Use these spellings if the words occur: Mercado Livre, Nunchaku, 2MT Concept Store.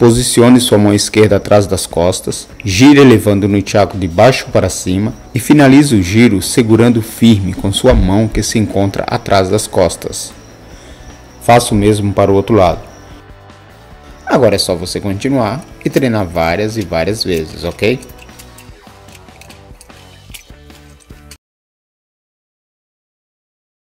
Posicione sua mão esquerda atrás das costas, gire elevando o nunchaku de baixo para cima e finalize o giro segurando firme com sua mão que se encontra atrás das costas. Faça o mesmo para o outro lado. Agora é só você continuar e treinar várias e várias vezes, ok?